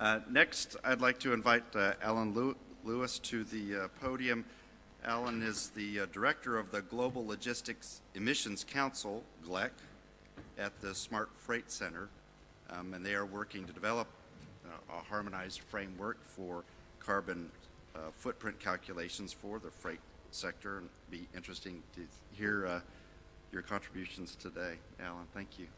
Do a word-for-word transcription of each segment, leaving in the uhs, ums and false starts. Uh, next, I'd like to invite uh, Alan Lewis to the uh, podium. Alan is the uh, director of the Global Logistics Emissions Council, G L E C, at the Smart Freight Centre, um, and they are working to develop uh, a harmonized framework for carbon uh, footprint calculations for the freight sector, and it'd be interesting to hear uh, your contributions today. Alan, thank you.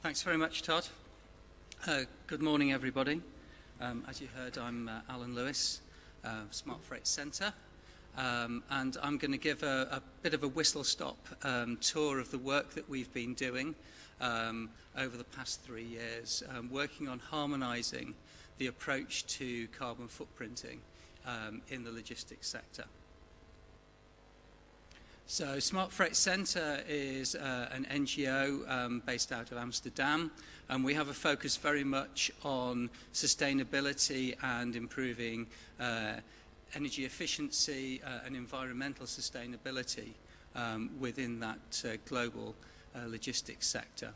Thanks very much, Todd. Uh, good morning, everybody. Um, as you heard, I'm uh, Alan Lewis, uh, Smart Freight Centre, um, and I'm going to give a, a bit of a whistle-stop um, tour of the work that we've been doing um, over the past three years, um, working on harmonising the approach to carbon footprinting um, in the logistics sector. So Smart Freight Centre is uh, an N G O um, based out of Amsterdam, and we have a focus very much on sustainability and improving uh, energy efficiency uh, and environmental sustainability um, within that uh, global uh, logistics sector.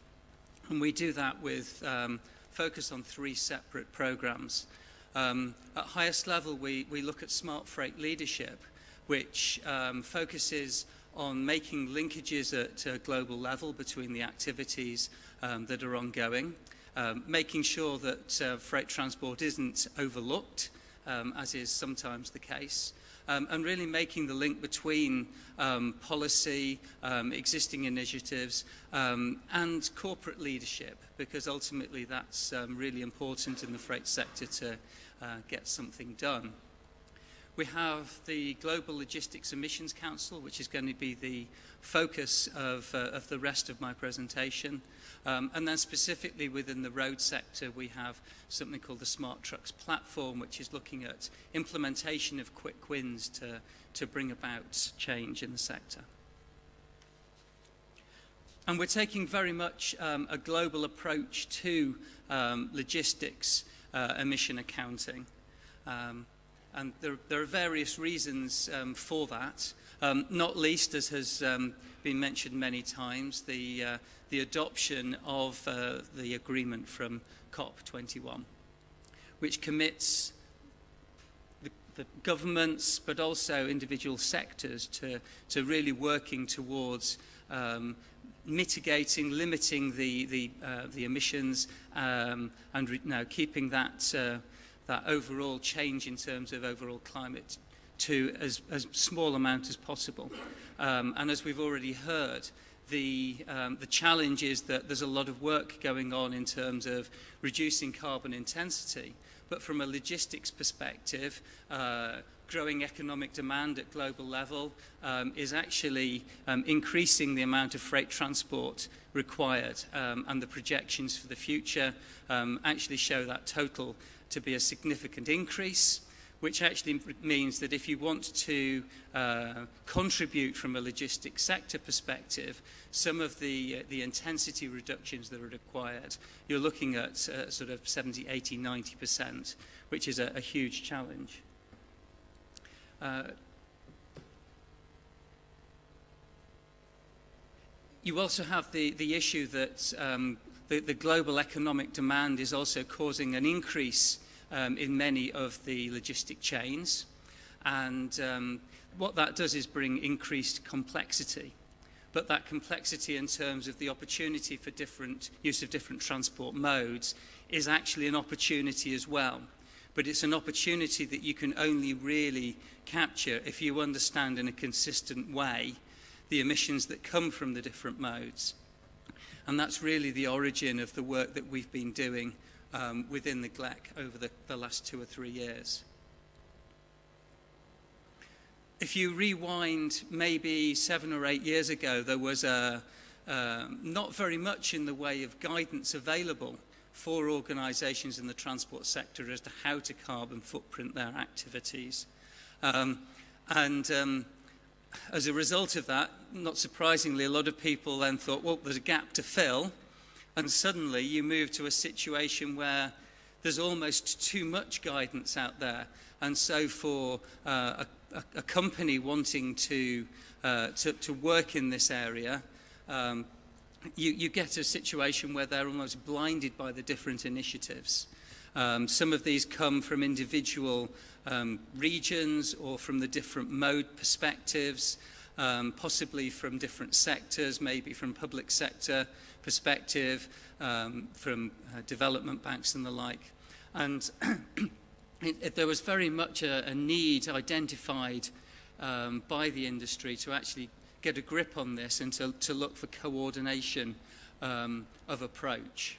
And we do that with um, focus on three separate programs. Um, at highest level, we, we look at Smart Freight Leadership, which um, focuses on making linkages at a global level between the activities um, that are ongoing, um, making sure that uh, freight transport isn't overlooked, um, as is sometimes the case, um, and really making the link between um, policy, um, existing initiatives, um, and corporate leadership, because ultimately that's um, really important in the freight sector to uh, get something done. We have the Global Logistics Emissions Council, which is going to be the focus of, uh, of the rest of my presentation. Um, and then specifically within the road sector, we have something called the Smart Trucks Platform, which is looking at implementation of quick wins to, to bring about change in the sector. And we're taking very much um, a global approach to um, logistics uh, emission accounting. Um, And there, there are various reasons um, for that, um, not least, as has um, been mentioned many times, the, uh, the adoption of uh, the agreement from COP twenty-one, which commits the, the governments but also individual sectors to, to really working towards um, mitigating, limiting the, the, uh, the emissions um, and re now keeping that uh, that overall change in terms of overall climate to as, as small amount as possible. Um, and as we've already heard, the, um, the challenge is that there's a lot of work going on in terms of reducing carbon intensity, but from a logistics perspective, uh, growing economic demand at global level um, is actually um, increasing the amount of freight transport required, um, and the projections for the future um, actually show that total to be a significant increase, which actually means that if you want to uh, contribute from a logistics sector perspective, some of the, uh, the intensity reductions that are required, you're looking at uh, sort of seventy, eighty, ninety percent, which is a, a huge challenge. Uh, you also have the, the issue that um, the, the global economic demand is also causing an increase Um, in many of the logistic chains, and um, what that does is bring increased complexity, but that complexity in terms of the opportunity for different use of different transport modes is actually an opportunity as well, but it's an opportunity that you can only really capture if you understand in a consistent way the emissions that come from the different modes. And that's really the origin of the work that we've been doing Um, within the G L E C over the, the last two or three years. If you rewind maybe seven or eight years ago, there was a, uh, not very much in the way of guidance available for organisations in the transport sector as to how to carbon footprint their activities. Um, and um, as a result of that, not surprisingly, a lot of people then thought, well, there's a gap to fill. And suddenly you move to a situation where there's almost too much guidance out there. And so for uh, a, a company wanting to, uh, to, to work in this area, um, you, you get a situation where they're almost blinded by the different initiatives. Um, some of these come from individual um, regions or from the different mode perspectives, um, possibly from different sectors, maybe from public sector perspective, um, from uh, development banks and the like. And it, it, there was very much a, a need identified um, by the industry to actually get a grip on this and to, to look for coordination um, of approach.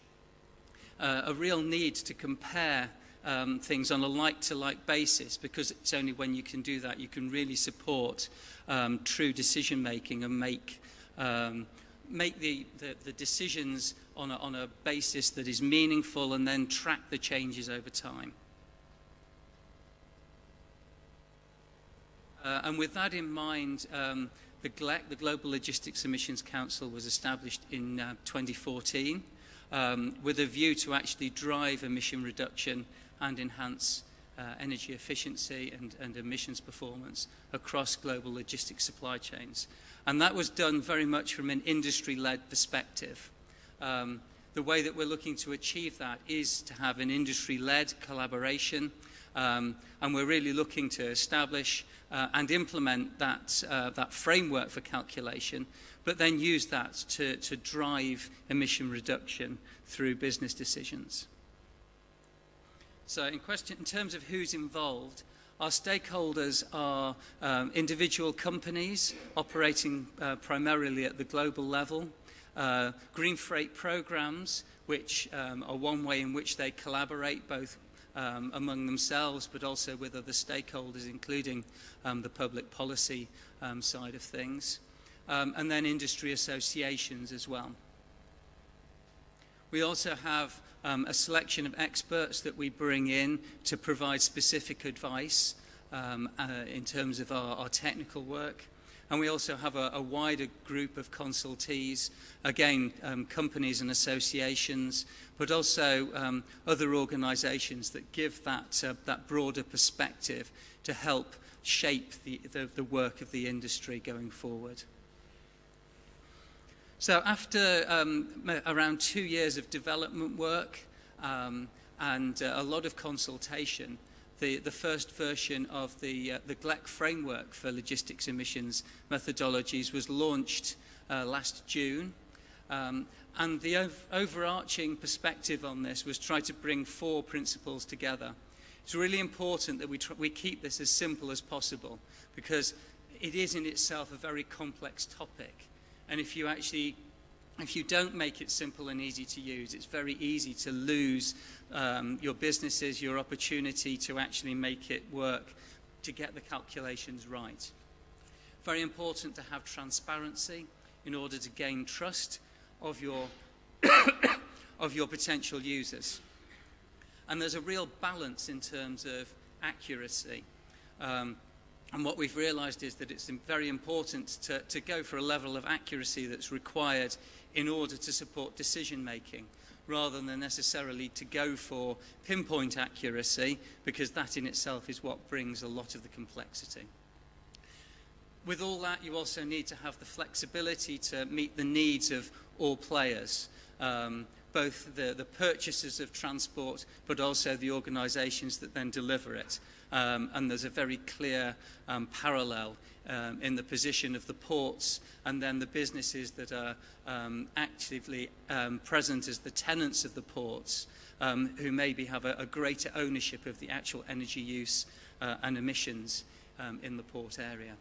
Uh, a real need to compare um, things on a like-to-like basis, because it's only when you can do that you can really support um, true decision-making and make, um, make the, the, the decisions on a, on a basis that is meaningful, and then track the changes over time. Uh, and with that in mind, um, the G L E C, the Global Logistics Emissions Council, was established in uh, twenty fourteen. Um, with a view to actually drive emission reduction and enhance uh, energy efficiency and, and emissions performance across global logistics supply chains. And that was done very much from an industry-led perspective. Um, the way that we're looking to achieve that is to have an industry-led collaboration, um, and we're really looking to establish uh, and implement that, uh, that framework for calculation, but then use that to, to drive emission reduction through business decisions. So in, question, in terms of who's involved, our stakeholders are um, individual companies operating uh, primarily at the global level, uh, green freight programs, which um, are one way in which they collaborate both um, among themselves but also with other stakeholders, including um, the public policy um, side of things. Um, and then industry associations as well. We also have um, a selection of experts that we bring in to provide specific advice um, uh, in terms of our, our technical work. And we also have a, a wider group of consultees, again, um, companies and associations, but also um, other organisations that give that, uh, that broader perspective to help shape the, the, the work of the industry going forward. So after um, around two years of development work um, and uh, a lot of consultation, the, the first version of the, uh, the G L E C framework for logistics emissions methodologies was launched uh, last June. Um, and the ov- overarching perspective on this was try to bring four principles together. It's really important that we, tr we keep this as simple as possible, because it is in itself a very complex topic. And if you actually, if you don't make it simple and easy to use, it's very easy to lose um, your businesses, your opportunity to actually make it work, to get the calculations right. Very important to have transparency in order to gain trust of your, of your potential users. And there's a real balance in terms of accuracy. Um, And what we've realised is that it's very important to, to go for a level of accuracy that's required in order to support decision-making, rather than necessarily to go for pinpoint accuracy, because that in itself is what brings a lot of the complexity. With all that, you also need to have the flexibility to meet the needs of all players, um, both the, the purchasers of transport, but also the organisations that then deliver it. Um, and there's a very clear um, parallel um, in the position of the ports and then the businesses that are um, actively um, present as the tenants of the ports, um, who maybe have a, a greater ownership of the actual energy use uh, and emissions um, in the port area.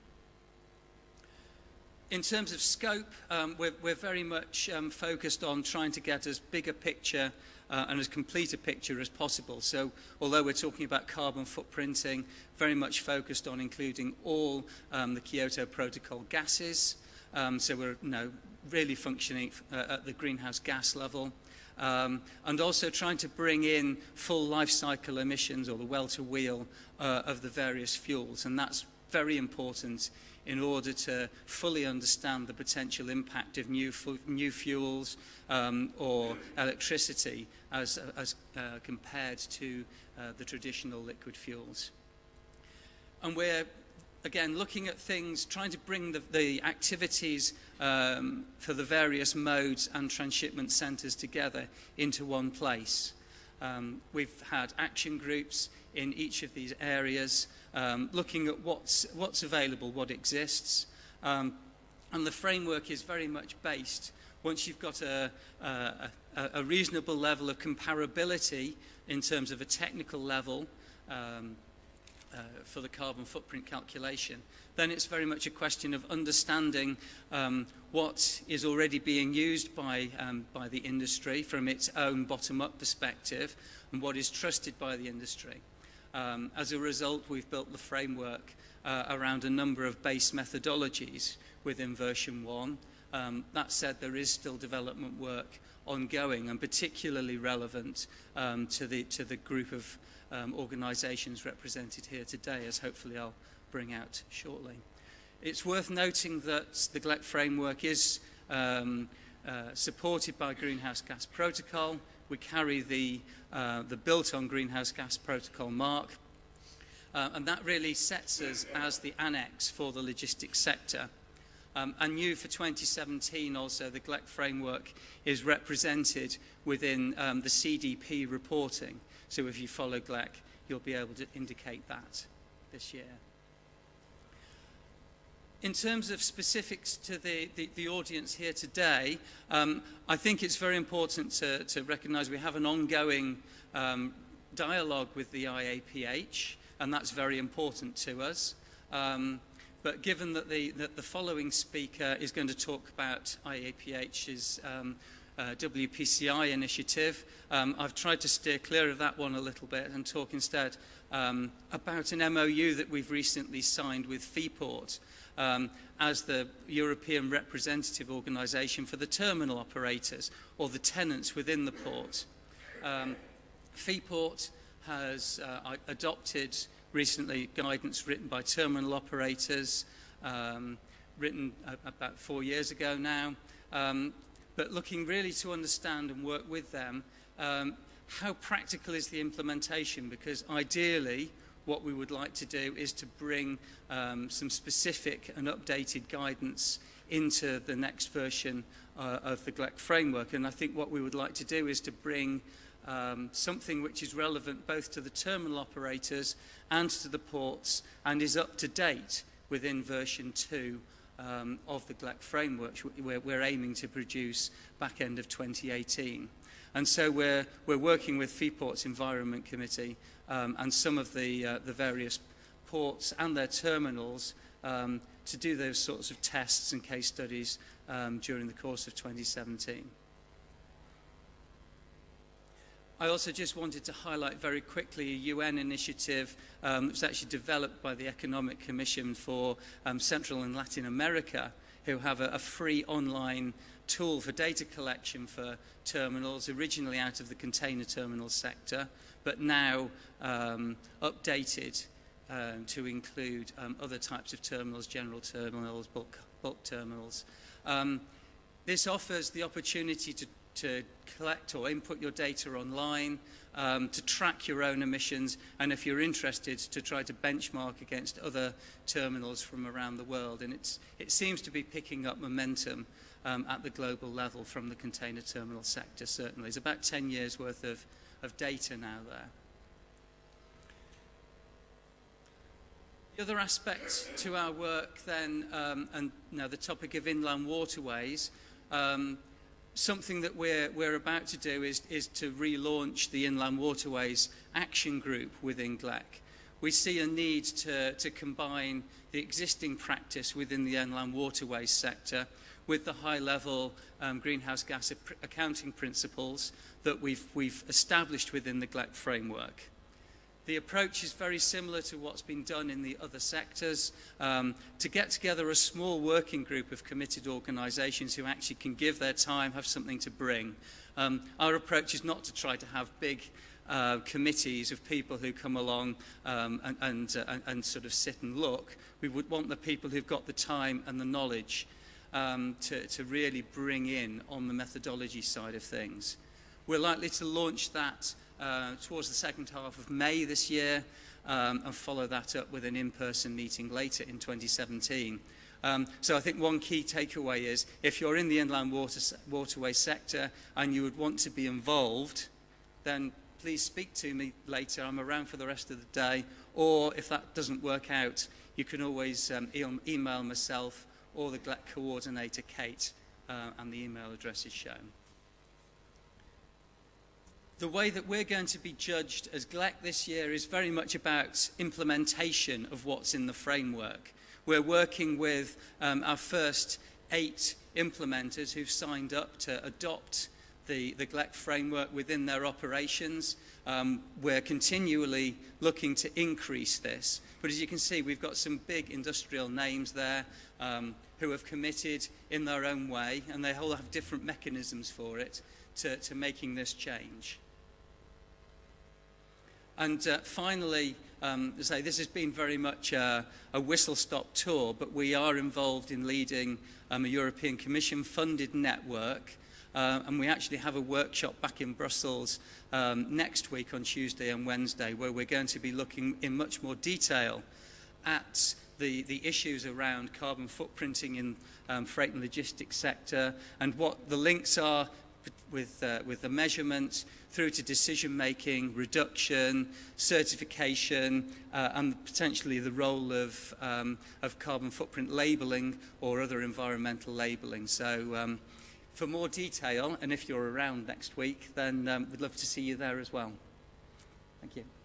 In terms of scope, um, we're, we're very much um, focused on trying to get as big a picture Uh, and as complete a picture as possible. So although we're talking about carbon footprinting, very much focused on including all um, the Kyoto Protocol gases. Um, so we're you know, really functioning uh, at the greenhouse gas level. Um, and also trying to bring in full life cycle emissions, or the well-to-wheel uh, of the various fuels. And that's very important in order to fully understand the potential impact of new, fu new fuels um, or electricity as, as uh, compared to uh, the traditional liquid fuels. And we're again, looking at things, trying to bring the, the activities um, for the various modes and transshipment centres together into one place. Um, we've had action groups in each of these areas, um, looking at what's, what's available, what exists. Um, and the framework is very much based, once you've got a, a, a reasonable level of comparability in terms of a technical level, um, Uh, for the carbon footprint calculation, then it's very much a question of understanding um, what is already being used by, um, by the industry from its own bottom-up perspective and what is trusted by the industry. Um, as a result, we've built the framework uh, around a number of base methodologies within version one. Um, that said, there is still development work ongoing and particularly relevant um, to, the, to the group of Um, organisations represented here today, as hopefully I'll bring out shortly. It's worth noting that the G L E C framework is um, uh, supported by Greenhouse Gas Protocol. We carry the, uh, the built on Greenhouse Gas Protocol mark, uh, and that really sets us as the annex for the logistics sector. Um, and new for twenty seventeen also, the G L E C framework is represented within um, the C D P reporting. So if you follow G L E C, you'll be able to indicate that this year. In terms of specifics to the, the, the audience here today, um, I think it's very important to, to recognise we have an ongoing um, dialogue with the I A P H, and that's very important to us. Um, but given that the, that the following speaker is going to talk about I A P H's um, Uh, W P C I initiative, um, I've tried to steer clear of that one a little bit and talk instead um, about an M O U that we've recently signed with FEPORT um, as the European representative organisation for the terminal operators or the tenants within the port. Um, FEPORT has uh, adopted recently guidance written by terminal operators, um, written about four years ago now, um, but looking really to understand and work with them, um, how practical is the implementation? Because ideally, what we would like to do is to bring um, some specific and updated guidance into the next version uh, of the G L E C framework. And I think what we would like to do is to bring um, something which is relevant both to the terminal operators and to the ports and is up to date within version two Um, of the G L E C framework, which we're, we're aiming to produce back end of twenty eighteen. And so we're, we're working with FEPORT's Environment Committee um, and some of the, uh, the various ports and their terminals um, to do those sorts of tests and case studies um, during the course of twenty seventeen. I also just wanted to highlight very quickly a U N initiative um, that was actually developed by the Economic Commission for um, Central and Latin America, who have a, a free online tool for data collection for terminals, originally out of the container terminal sector, but now um, updated um, to include um, other types of terminals, general terminals, bulk, bulk terminals. Um, this offers the opportunity to to collect or input your data online, um, to track your own emissions, and if you're interested, to try to benchmark against other terminals from around the world. And it's, it seems to be picking up momentum um, at the global level from the container terminal sector, certainly. It's about ten years worth of, of data now there. The other aspect to our work then, um, and now the topic of inland waterways, um, something that we're, we're about to do is, is to relaunch the Inland Waterways Action Group within G L E C. We see a need to, to combine the existing practice within the inland waterways sector with the high-level um, greenhouse gas accounting principles that we've, we've established within the G L E C framework. The approach is very similar to what's been done in the other sectors, um, to get together a small working group of committed organisations who actually can give their time, have something to bring. Um, our approach is not to try to have big uh, committees of people who come along um, and, and, uh, and, and sort of sit and look. We would want the people who've got the time and the knowledge um, to, to really bring in on the methodology side of things. We're likely to launch that Uh, towards the second half of May this year, um, and follow that up with an in-person meeting later in twenty seventeen. Um, so I think one key takeaway is, if you're in the inland water, waterway sector and you would want to be involved, then please speak to me later. I'm around for the rest of the day. Or if that doesn't work out, you can always um, e email myself or the G L E C coordinator, Kate, uh, and the email address is shown. The way that we're going to be judged as G L E C this year is very much about implementation of what's in the framework. We're working with um, our first eight implementers who've signed up to adopt the, the G L E C framework within their operations. Um, we're continually looking to increase this. But as you can see, we've got some big industrial names there um, who have committed in their own way, and they all have different mechanisms for it, to, to making this change. And uh, finally, um, as I say, this has been very much a, a whistle-stop tour, but we are involved in leading um, a European Commission-funded network, uh, and we actually have a workshop back in Brussels um, next week on Tuesday and Wednesday, where we're going to be looking in much more detail at the, the issues around carbon footprinting in um, freight and logistics sector, and what the links are with, uh, with the measurements through to decision-making, reduction, certification, uh, and potentially the role of, um, of carbon footprint labelling or other environmental labelling. So um, for more detail, and if you're around next week, then um, we'd love to see you there as well. Thank you.